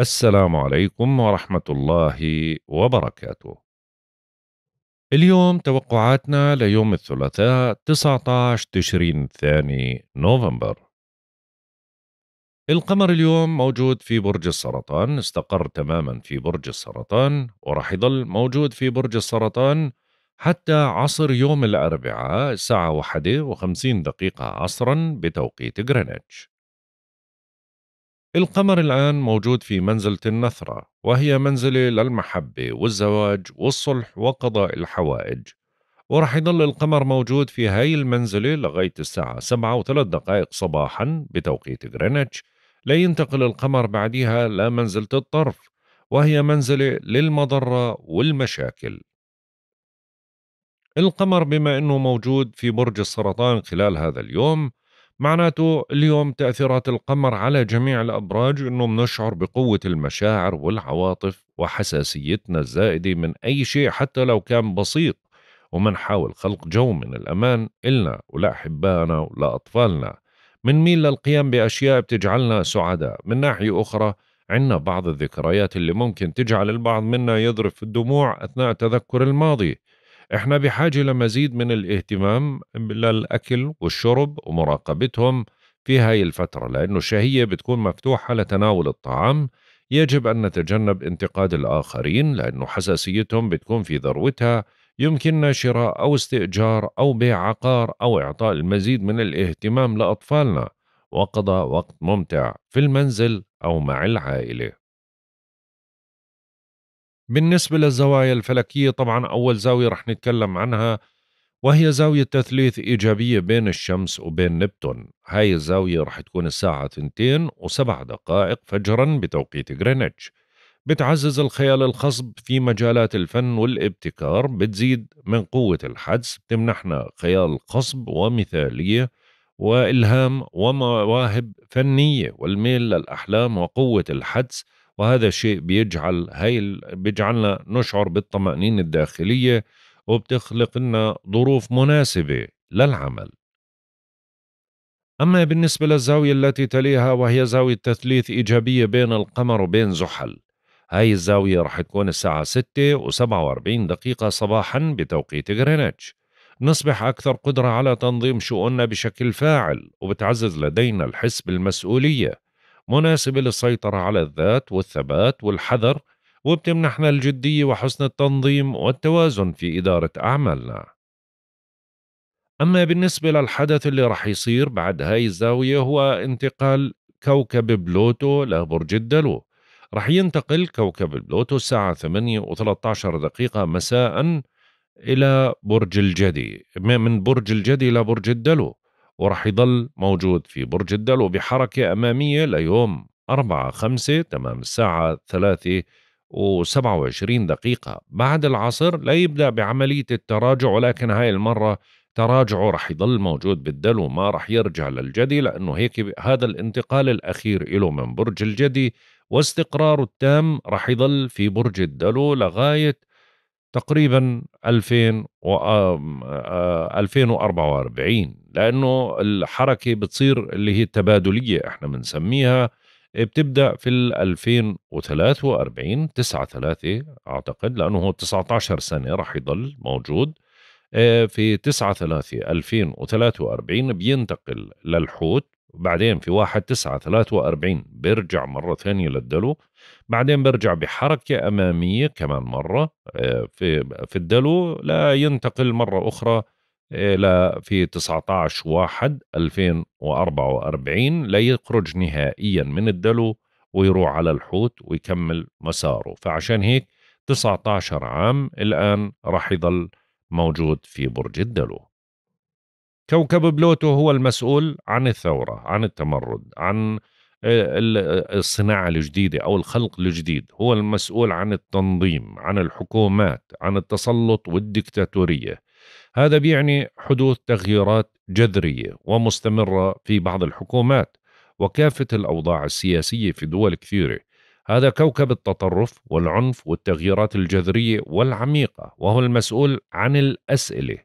السلام عليكم ورحمة الله وبركاته. اليوم توقعاتنا ليوم الثلاثاء 19 تشرين الثاني نوفمبر. القمر اليوم موجود في برج السرطان، استقر تماما في برج السرطان وراح يضل موجود في برج السرطان حتى عصر يوم الأربعاء الساعة 1:50 عصرا بتوقيت غرينتش. القمر الآن موجود في منزلة النثرة، وهي منزلة للمحبة والزواج والصلح وقضاء الحوائج، ورح يضل القمر موجود في هاي المنزلة لغاية الساعة 7:03 صباحا بتوقيت غرينتش، لينتقل القمر بعدها لمنزلة الطرف، وهي منزلة للمضرة والمشاكل. القمر بما أنه موجود في برج السرطان خلال هذا اليوم، معناته اليوم تأثيرات القمر على جميع الأبراج أنه بنشعر بقوة المشاعر والعواطف وحساسيتنا الزائدة من أي شيء حتى لو كان بسيط، ومنحاول خلق جو من الأمان إلنا ولأحبائنا ولأطفالنا، منميل للقيام بأشياء بتجعلنا سعداء. من ناحية أخرى عنا بعض الذكريات اللي ممكن تجعل البعض منا يذرف الدموع أثناء تذكر الماضي. احنا بحاجة لمزيد من الاهتمام للأكل والشرب ومراقبتهم في هاي الفترة، لأنه الشهية بتكون مفتوحة لتناول الطعام. يجب أن نتجنب انتقاد الآخرين لأنه حساسيتهم بتكون في ذروتها، يمكننا شراء أو استئجار أو بيع عقار أو إعطاء المزيد من الاهتمام لأطفالنا وقضاء وقت ممتع في المنزل أو مع العائلة. بالنسبة للزوايا الفلكية، طبعا أول زاوية رح نتكلم عنها وهي زاوية تثليث إيجابية بين الشمس وبين نبتون. هاي الزاوية رح تكون الساعة 2:07 فجرا بتوقيت غرينتش، بتعزز الخيال الخصب في مجالات الفن والابتكار، بتزيد من قوة الحدس، بتمنحنا خيال خصب ومثالية وإلهام ومواهب فنية والميل للأحلام وقوة الحدس، وهذا الشيء بيجعلنا نشعر بالطمأنينة الداخلية وبتخلق لنا ظروف مناسبة للعمل. أما بالنسبة للزاوية التي تليها وهي زاوية تثليث إيجابية بين القمر وبين زحل، هاي الزاوية رح تكون الساعة 6:47 صباحا بتوقيت غرينتش. نصبح أكثر قدرة على تنظيم شؤوننا بشكل فاعل، وبتعزز لدينا الحس بالمسؤولية، مناسبة للسيطرة على الذات والثبات والحذر، وبتمنحنا الجدية وحسن التنظيم والتوازن في إدارة أعمالنا. أما بالنسبة للحدث اللي رح يصير بعد هاي الزاوية هو انتقال كوكب بلوتو لبرج الدلو. رح ينتقل كوكب بلوتو الساعة 8:13 مساء إلى برج الجدي، من برج الجدي لبرج الدلو، ورح يضل موجود في برج الدلو بحركة أمامية ليوم 4/5 تمام الساعة 3:27 بعد العصر، ليبدأ بعملية التراجع، ولكن هاي المرة تراجعه رح يضل موجود بالدلو، ما رح يرجع للجدي، لأنه هيك هذا الانتقال الأخير إله من برج الجدي، واستقراره التام رح يضل في برج الدلو لغاية تقريبا 2044، لأنه الحركة بتصير اللي هي التبادلية احنا بنسميها، بتبدأ في 2043 9/3 أعتقد، لأنه هو 19 سنة رح يضل موجود. في 9/3/2043 بينتقل للحوت، بعدين في 1/9/43 بيرجع مرة ثانية للدلو، بعدين برجع بحركة أمامية كمان مرة في الدلو، لا ينتقل مرة أخرى في 19/1/2044، لا يخرج نهائيا من الدلو ويروح على الحوت ويكمل مساره. فعشان هيك 19 عام الآن راح يضل موجود في برج الدلو. كوكب بلوتو هو المسؤول عن الثورة، عن التمرد، عن الصناعة الجديدة أو الخلق الجديد، هو المسؤول عن التنظيم، عن الحكومات، عن التسلط والديكتاتورية. هذا بيعني حدوث تغييرات جذرية ومستمرة في بعض الحكومات وكافة الأوضاع السياسية في دول كثيرة. هذا كوكب التطرف والعنف والتغييرات الجذرية والعميقة، وهو المسؤول عن الأسئلة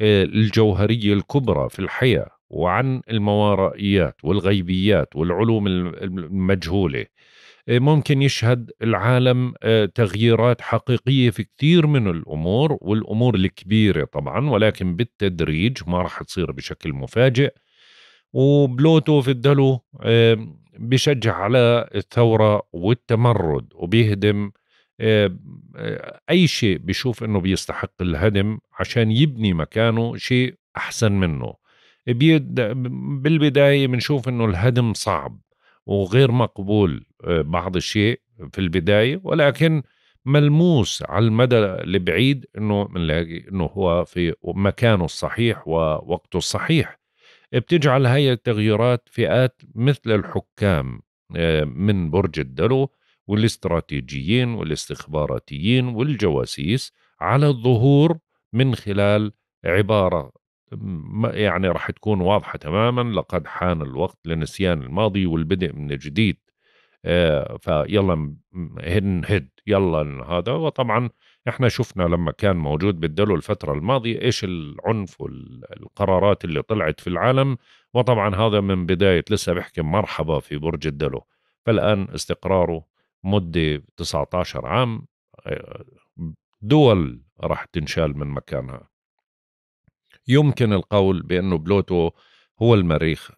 الجوهرية الكبرى في الحياة، وعن الموارائيات والغيبيات والعلوم المجهولة. ممكن يشهد العالم تغييرات حقيقية في كثير من الأمور، والأمور الكبيرة طبعا، ولكن بالتدريج، ما راح تصير بشكل مفاجئ. وبلوتو في الدلو بشجع على الثورة والتمرد، وبيهدم أي شيء بيشوف أنه بيستحق الهدم عشان يبني مكانه شيء أحسن منه. بالبداية بنشوف أنه الهدم صعب وغير مقبول بعض الشيء في البداية، ولكن ملموس على المدى البعيد أنه بنلاقي أنه هو في مكانه الصحيح ووقته الصحيح. بتجعل هاي التغييرات فئات مثل الحكام من برج الدلو والاستراتيجيين والاستخباراتيين والجواسيس على الظهور من خلال عبارة يعني رح تكون واضحة تماما: لقد حان الوقت لنسيان الماضي والبدء من جديد. فيلا نهد، يلا هذا. وطبعا احنا شفنا لما كان موجود بالدلو الفترة الماضية ايش العنف والقرارات اللي طلعت في العالم، وطبعا هذا من بداية لسه بحكي مرحبا في برج الدلو. فالآن استقراره مدة 19 عام، دول راح تنشال من مكانها. يمكن القول بأنه بلوتو هو المريخ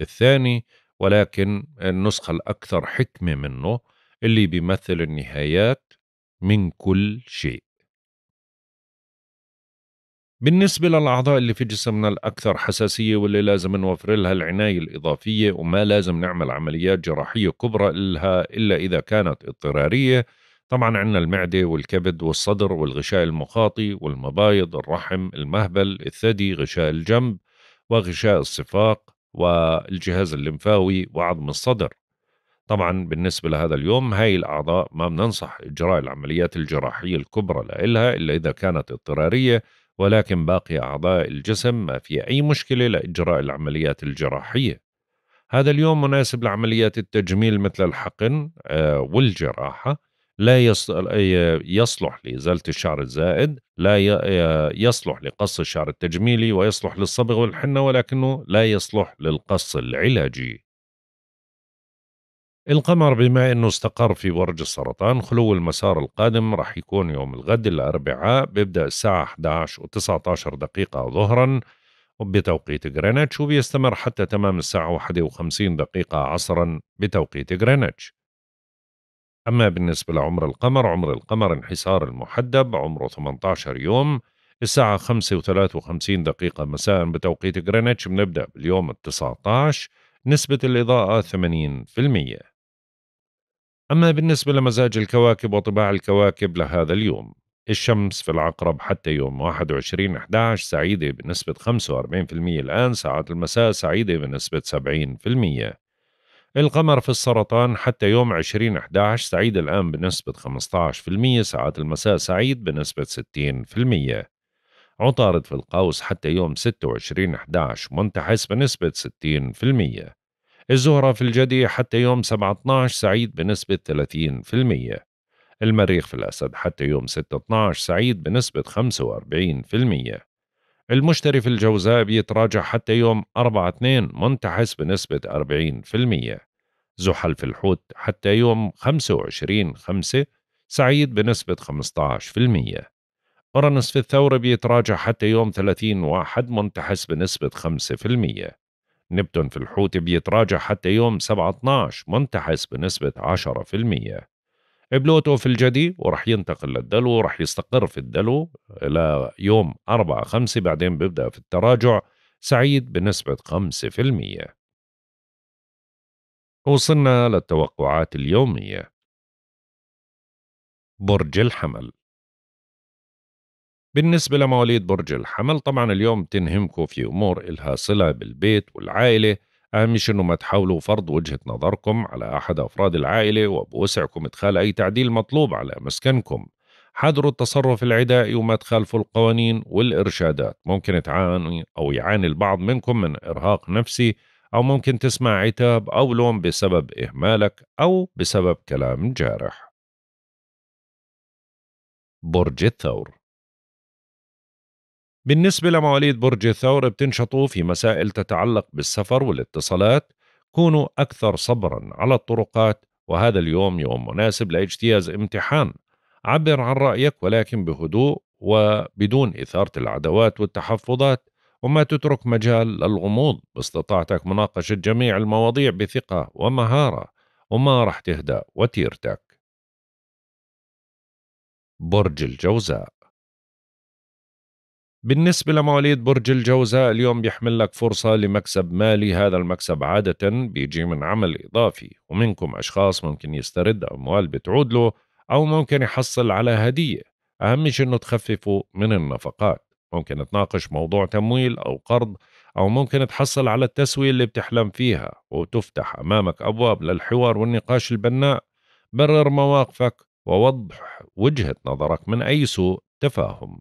الثاني، ولكن النسخة الأكثر حكمة منه اللي بيمثل النهايات من كل شيء. بالنسبة للأعضاء اللي في جسمنا الأكثر حساسية واللي لازم نوفر لها العناية الإضافية، وما لازم نعمل عمليات جراحية كبرى لها إلا إذا كانت اضطرارية، طبعا عندنا المعدة والكبد والصدر والغشاء المخاطي والمبايض، الرحم، المهبل، الثدي، غشاء الجنب وغشاء الصفاق والجهاز الليمفاوي وعظم الصدر. طبعا بالنسبة لهذا اليوم هاي الأعضاء ما بننصح إجراء العمليات الجراحية الكبرى لها إلا إذا كانت اضطرارية، ولكن باقي أعضاء الجسم ما في أي مشكلة لإجراء العمليات الجراحية. هذا اليوم مناسب لعمليات التجميل مثل الحقن والجراحة. لا يصلح لإزالة الشعر الزائد، لا يصلح لقص الشعر التجميلي، ويصلح للصبغ والحنة، ولكنه لا يصلح للقص العلاجي. القمر بما أنه استقر في برج السرطان، خلو المسار القادم رح يكون يوم الغد الأربعاء، بيبدأ الساعة 11:19 ظهرا بتوقيت غرينتش، وبيستمر حتى تمام الساعة 1:51 عصرا بتوقيت غرينتش. أما بالنسبة لعمر القمر، عمر القمر انحسار المحدب، عمره 18 يوم، الساعة 5:53 مساء بتوقيت غرينتش، بنبدأ باليوم 19، نسبة الإضاءة 80%. أما بالنسبة لمزاج الكواكب وطباع الكواكب لهذا اليوم، الشمس في العقرب حتى يوم 21/11 سعيدة بنسبة 45% الآن، ساعات المساء سعيدة بنسبة 70%. القمر في السرطان حتى يوم 20/11 سعيد الآن بنسبة 15%، ساعات المساء سعيد بنسبة 60%. عطارد في القوس حتى يوم 26/11 منتحس بنسبة 60%. الزهرة في الجدي حتى يوم 7/12 سعيد بنسبة 30%. المريخ في الأسد حتى يوم 6/12 سعيد بنسبة 45%. المشتري في الجوزاء بيتراجع حتى يوم 4/2 منتحس بنسبة 40%. زحل في الحوت حتى يوم 25/5 سعيد بنسبة 15%. أورانوس في الثورة بيتراجع حتى يوم 30/1 منتحس بنسبة 5%. نبتون في الحوت بيتراجع حتى يوم 7/12 منتحس بنسبة 10%. بلوتو في الجدي ورح ينتقل للدلو، ورح يستقر في الدلو ليوم 4/5، بعدين بيبدأ في التراجع سعيد بنسبة 5%. وصلنا للتوقعات اليومية. برج الحمل، بالنسبة لمواليد برج الحمل طبعا اليوم تنهمكوا في أمور إلها صلة بالبيت والعائلة، أهم شيء إنه ما تحاولوا فرض وجهة نظركم على أحد أفراد العائلة، وبوسعكم إدخال أي تعديل مطلوب على مسكنكم. حذروا التصرف العدائي وما تخالفوا القوانين والإرشادات، ممكن تعاني أو يعاني البعض منكم من إرهاق نفسي، أو ممكن تسمع عتاب أو لوم بسبب إهمالك أو بسبب كلام جارح. برج الثور، بالنسبة لمواليد برج الثور بتنشطوا في مسائل تتعلق بالسفر والاتصالات، كونوا أكثر صبرا على الطرقات وهذا اليوم يوم مناسب لاجتياز امتحان. عبر عن رأيك ولكن بهدوء وبدون إثارة العداوات والتحفظات، وما تترك مجال للغموض. باستطاعتك مناقشة جميع المواضيع بثقة ومهارة، وما رح تهدأ وتيرتك. برج الجوزاء. بالنسبة لمواليد برج الجوزاء، اليوم بيحمل لك فرصة لمكسب مالي. هذا المكسب عادة بيجي من عمل إضافي، ومنكم أشخاص ممكن يسترد أموال بتعود له، أو ممكن يحصل على هدية. أهم شيء إنه تخففوا من النفقات. ممكن تناقش موضوع تمويل أو قرض، أو ممكن تحصل على التسوية اللي بتحلم فيها، وتفتح أمامك أبواب للحوار والنقاش البناء. برر مواقفك ووضح وجهة نظرك من أي سوء تفاهم.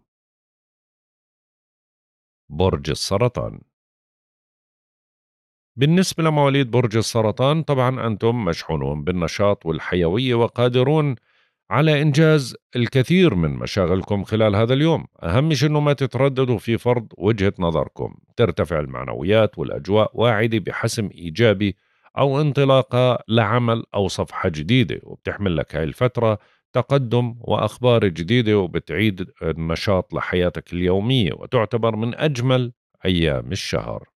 برج السرطان. بالنسبة لمواليد برج السرطان، طبعا أنتم مشحونون بالنشاط والحيوية، وقادرون على إنجاز الكثير من مشاغلكم خلال هذا اليوم. أهم شيء أنه ما تترددوا في فرض وجهة نظركم. ترتفع المعنويات والأجواء واعدة بحسم إيجابي أو انطلاقة لعمل أو صفحة جديدة، وبتحمل لك هاي الفترة تقدم وأخبار جديدة، وبتعيد النشاط لحياتك اليومية، وتعتبر من أجمل أيام الشهر.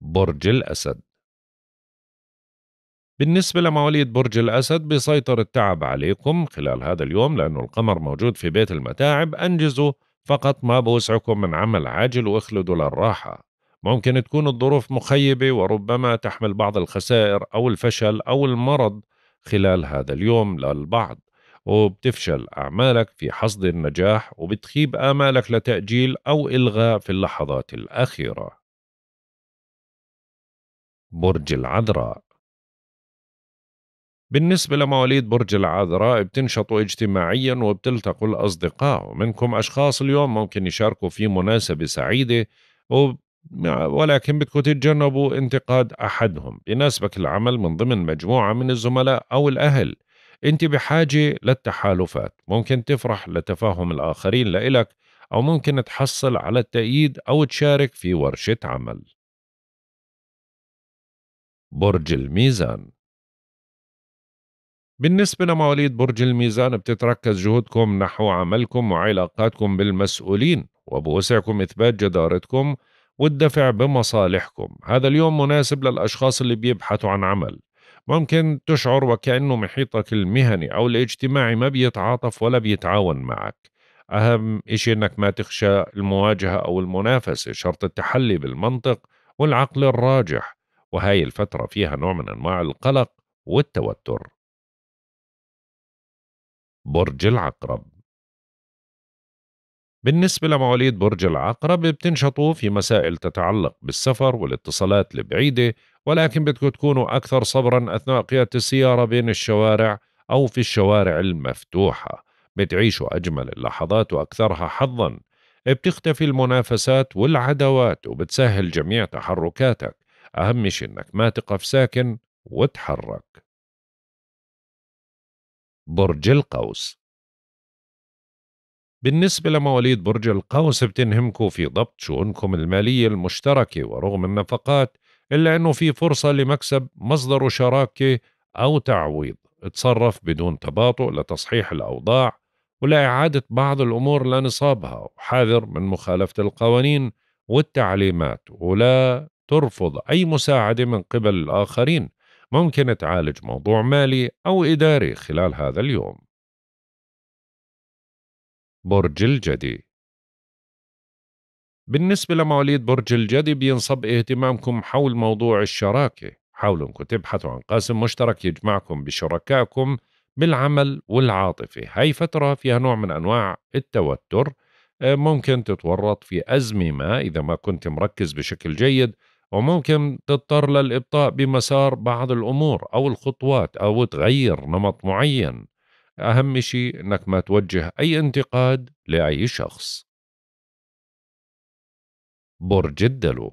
برج الأسد. بالنسبة لمواليد برج الأسد، بيسيطر التعب عليكم خلال هذا اليوم لأنه القمر موجود في بيت المتاعب. أنجزوا فقط ما بوسعكم من عمل عاجل، واخلدوا للراحة. ممكن تكون الظروف مخيبة، وربما تحمل بعض الخسائر أو الفشل أو المرض خلال هذا اليوم للبعض، وبتفشل أعمالك في حصد النجاح، وبتخيب آمالك لتأجيل أو إلغاء في اللحظات الأخيرة. برج العذراء. بالنسبة لمواليد برج العذراء، بتنشطوا اجتماعيا وبتلتقوا الأصدقاء، ومنكم أشخاص اليوم ممكن يشاركوا في مناسبة سعيدة، ولكن بدكم تتجنبوا انتقاد أحدهم. يناسبك العمل من ضمن مجموعة من الزملاء أو الأهل. أنت بحاجة للتحالفات. ممكن تفرح لتفاهم الآخرين لإلك، أو ممكن تحصل على التأييد أو تشارك في ورشة عمل. برج الميزان. بالنسبة لمواليد برج الميزان، بتتركز جهودكم نحو عملكم وعلاقاتكم بالمسؤولين، وبوسعكم إثبات جدارتكم والدفع بمصالحكم. هذا اليوم مناسب للأشخاص اللي بيبحثوا عن عمل. ممكن تشعر وكأنه محيطك المهني أو الاجتماعي ما بيتعاطف ولا بيتعاون معك. أهم إشي إنك ما تخشى المواجهة أو المنافسة. شرط التحلي بالمنطق والعقل الراجح، وهاي الفترة فيها نوع من أنواع القلق والتوتر. برج العقرب. بالنسبة لمواليد برج العقرب، بتنشطوا في مسائل تتعلق بالسفر والاتصالات البعيدة، ولكن بدكم تكونوا أكثر صبرا أثناء قيادة السيارة بين الشوارع أو في الشوارع المفتوحة. بتعيشوا أجمل اللحظات وأكثرها حظا. بتختفي المنافسات والعداوات، وبتسهل جميع تحركاتك. أهم شيء إنك ما تقف ساكن وتحرك. برج القوس. بالنسبة لمواليد برج القوس، بتنهمكوا في ضبط شؤونكم المالية المشتركة، ورغم النفقات إلا أنه في فرصة لمكسب مصدر شراكة أو تعويض. اتصرف بدون تباطؤ لتصحيح الأوضاع، ولإعادة بعض الأمور لنصابها، وحاذر من مخالفة القوانين والتعليمات، ولا ترفض أي مساعدة من قبل الآخرين. ممكن تعالج موضوع مالي أو إداري خلال هذا اليوم. برج الجدي. بالنسبة لمواليد برج الجدي، بينصب اهتمامكم حول موضوع الشراكة. حاولوا انكم تبحثوا عن قاسم مشترك يجمعكم بشركائكم بالعمل والعاطفة. هاي فترة فيها نوع من أنواع التوتر. ممكن تتورط في أزمة إذا ما كنت مركز بشكل جيد، وممكن تضطر للإبطاء بمسار بعض الأمور أو الخطوات، أو تغير نمط معين. أهم شيء أنك ما توجه أي انتقاد لأي شخص. برج الدلو.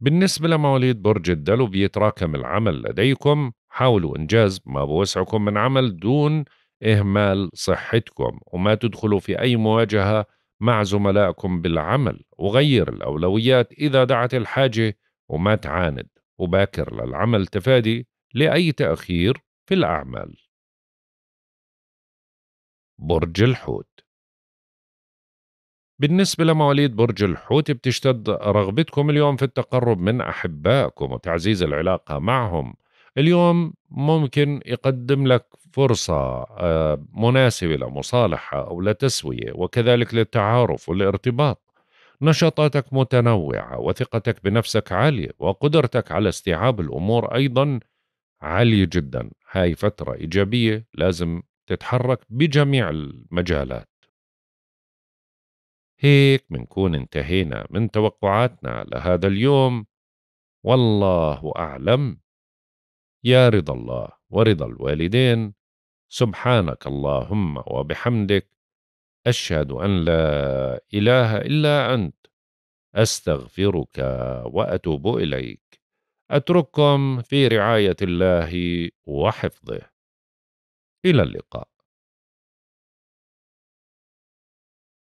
بالنسبة لمواليد برج الدلو، بيتراكم العمل لديكم. حاولوا إنجاز ما بوسعكم من عمل دون إهمال صحتكم، وما تدخلوا في أي مواجهة مع زملائكم بالعمل، وغير الأولويات إذا دعت الحاجة، وما تعاند. وباكر للعمل تفادي لأي تأخير في الأعمال. برج الحوت. بالنسبة لمواليد برج الحوت بتشتد رغبتكم اليوم في التقرب من أحبائكم وتعزيز العلاقة معهم. اليوم ممكن يقدم لك فرصة مناسبة لمصالحة أو لتسوية وكذلك للتعارف والارتباط. نشاطاتك متنوعة وثقتك بنفسك عالية وقدرتك على استيعاب الأمور أيضا عالية جدا. هاي فترة إيجابية، لازم تتحرك بجميع المجالات. هيك منكون انتهينا من توقعاتنا لهذا اليوم، والله أعلم. يا رضا الله ورضا الوالدين. سبحانك اللهم وبحمدك، أشهد أن لا إله إلا أنت، أستغفرك وأتوب إليك. أترككم في رعاية الله وحفظه، إلى اللقاء.